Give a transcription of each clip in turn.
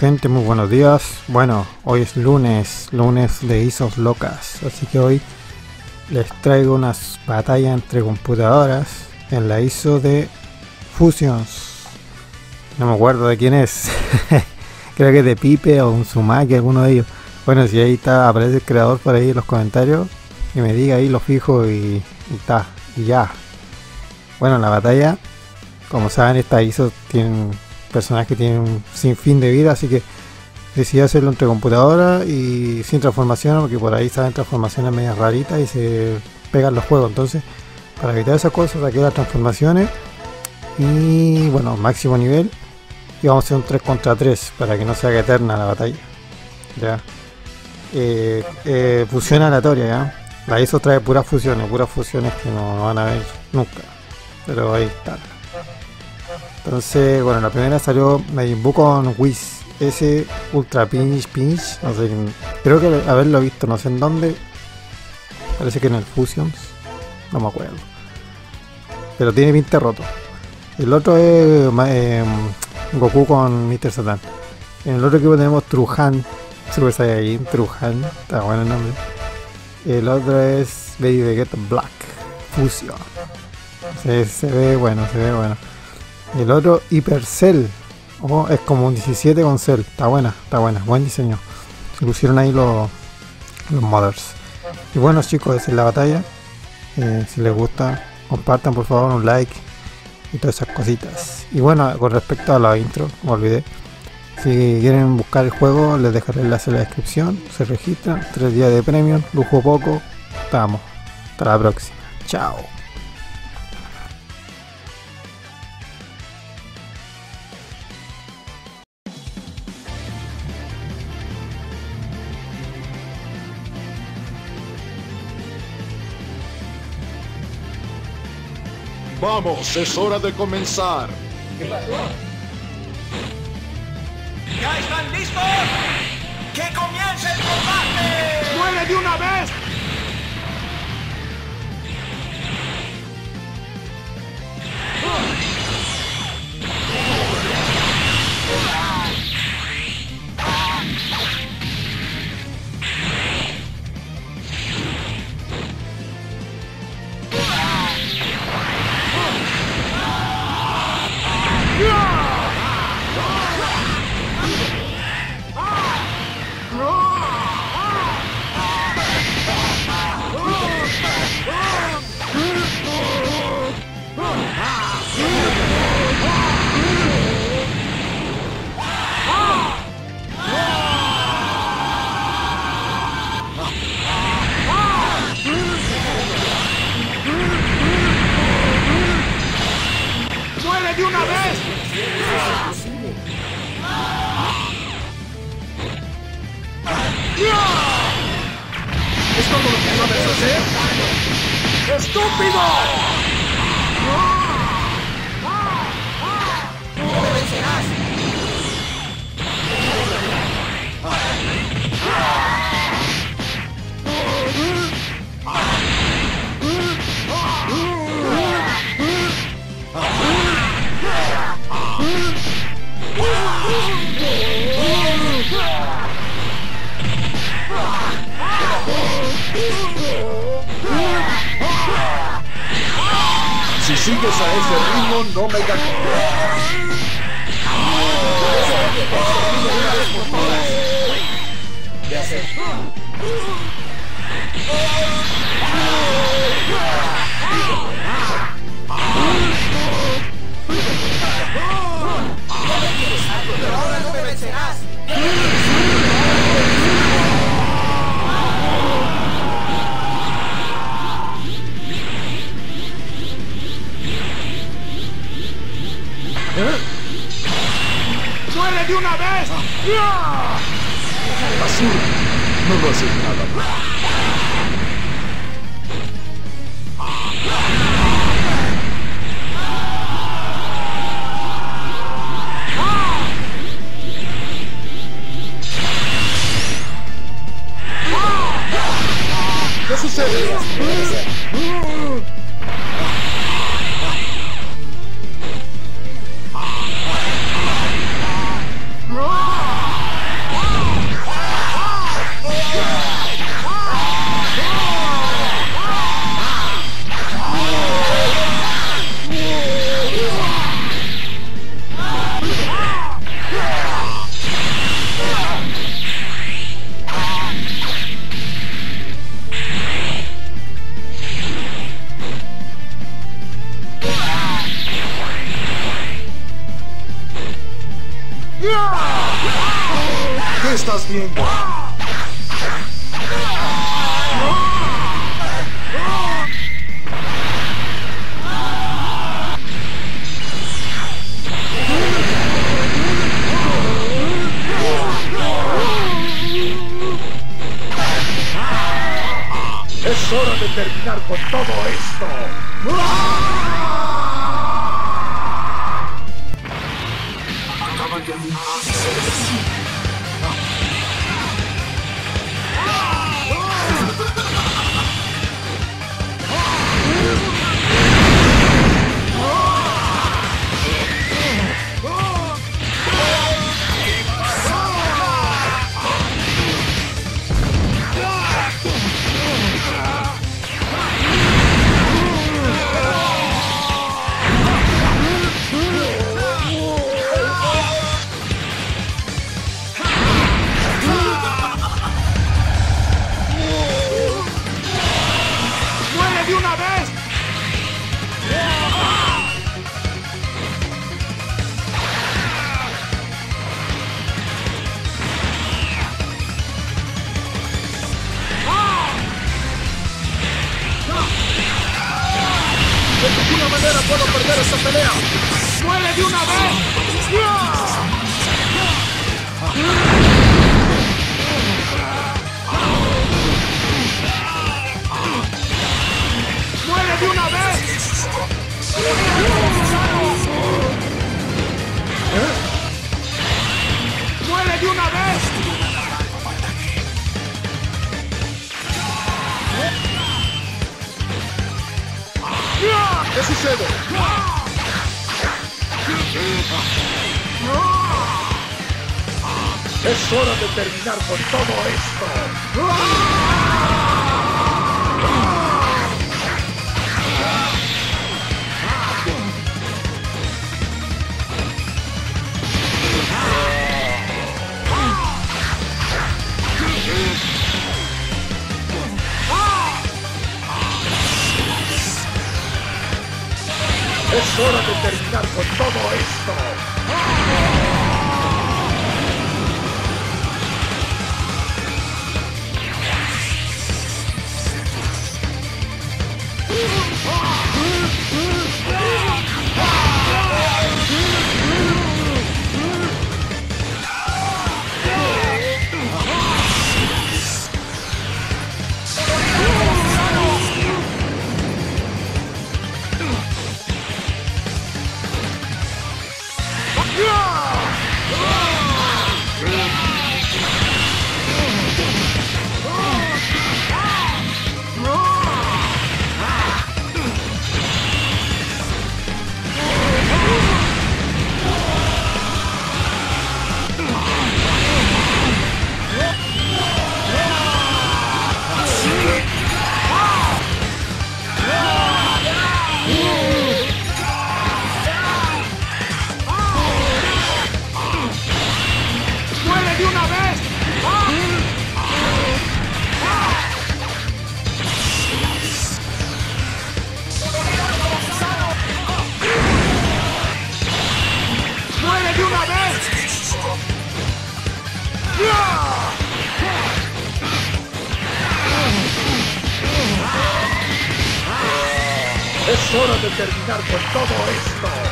gente, muy buenos días. Bueno, hoy es lunes de ISOS locas, así que hoy les traigo unas batallas entre computadoras en la ISO de Fusions. No me acuerdo de quién es. Creo que es de Pipe o un Sumaki, alguno de ellos. Bueno, si ahí está, aparece el creador por ahí en los comentarios, que me diga ahí, lo fijo y está, y ya. Bueno, la batalla, como saben, esta ISO tiene personajes que tienen un sinfín de vida, así que decidí hacerlo entre computadoras y sin transformaciones, porque por ahí salen transformaciones medias raritas y se pegan los juegos. Entonces, para evitar esas cosas, saqué las transformaciones y bueno, máximo nivel, y vamos a hacer un 3 contra 3 para que no se haga eterna la batalla. Ya, fusión aleatoria, ya. La ISO trae puras fusiones que no van a ver nunca, pero ahí está. Entonces, bueno, la primera salió Majin Buu con Whis, ese ultra pinch, no sé, creo que haberlo visto, no sé en dónde, parece que en el Fusions, no me acuerdo, pero tiene pinta roto. El otro es Goku con Mr. Satan. En el otro equipo tenemos Truhan, Super Saiyajin, Truhan, está bueno el nombre. El otro es Baby Get Black, Fusion, se ve bueno, se ve bueno. El otro, Hypercell, oh, es como un 17 con Cell, está buena, buen diseño, se pusieron ahí los modders. Y bueno chicos, esa es la batalla. Si les gusta, compartan por favor, un like y todas esas cositas. Y bueno, con respecto a la intro, me olvidé, si quieren buscar el juego les dejaré el enlace en la descripción, se registran, 3 días de premium, lujo poco, estamos, hasta la próxima, chao. ¡Vamos! ¡Es hora de comenzar! ¿Qué pasó? ¿Ya están listos? ¡Que comience el combate! ¡Muere de una vez! ¡De una vez! ¿Es como lo que no debes hacer? ¡Estúpido! ¡No me vencerás! Si sigues a ese ritmo, no me ¡Muere de una vez! Basura, no lo haces nada. ¿Qué sucede? No! ¿Qué estás viendo? ¡Es hora de terminar con todo esto! ¿Qué sucede? Es hora de terminar con todo esto. Es hora de terminar con todo esto. Es hora de terminar con todo esto.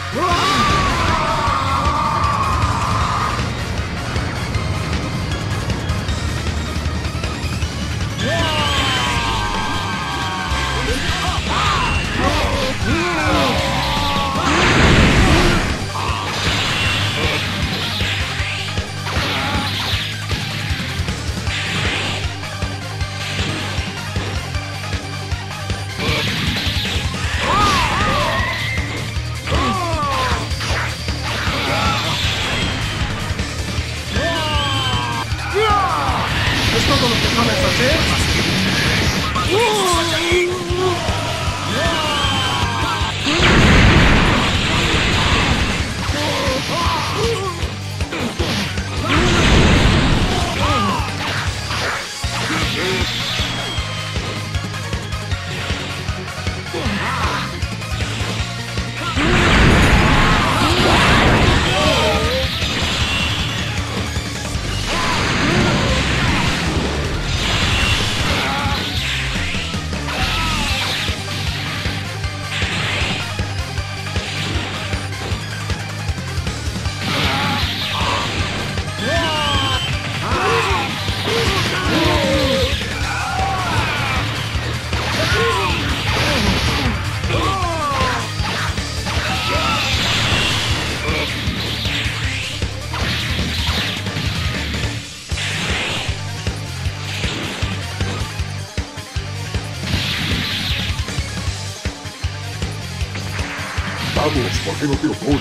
dados, ¿por qué no te opones? Más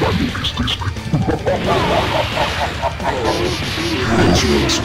vale que estés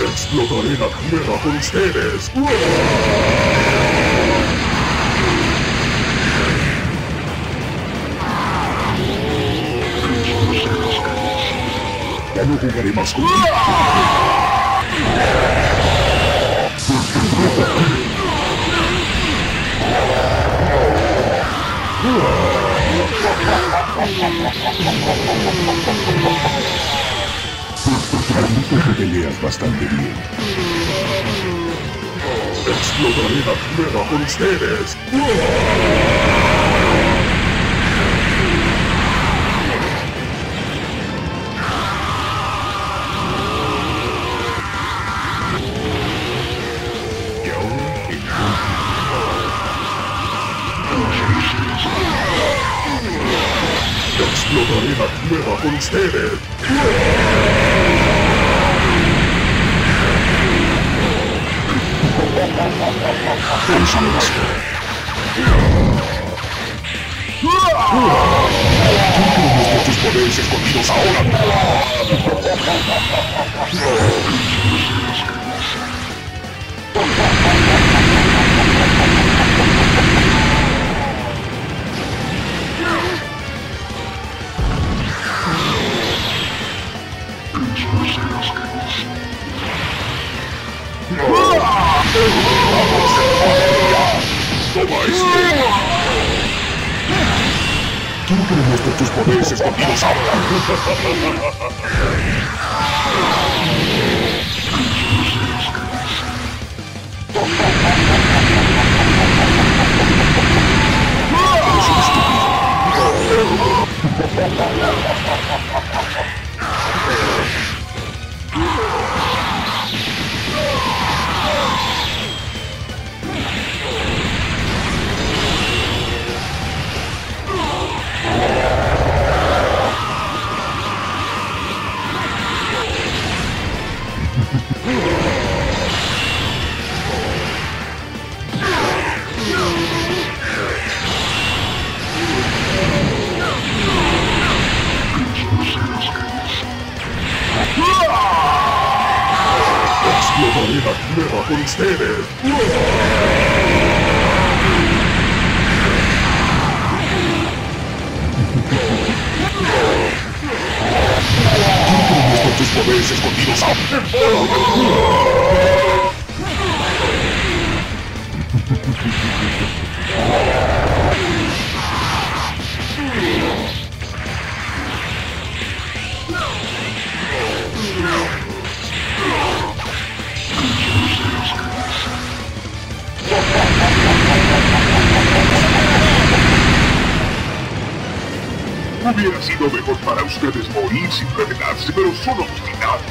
¡Explotaré la cámara con ustedes! ¡Ya no jugaré más con ustedes! Peleas bastante bien. ¡Explotaré la cámara con ustedes! ¡Explotaré la cueva con ustedes! ¡Tú tus poderes escondidos ahora! ¡Tú crees que tus poderes escondidos ahora! Con ustedes. Con tus poderes escondidos. Hubiera sido mejor para ustedes morir sin revelarse, pero son obstinados.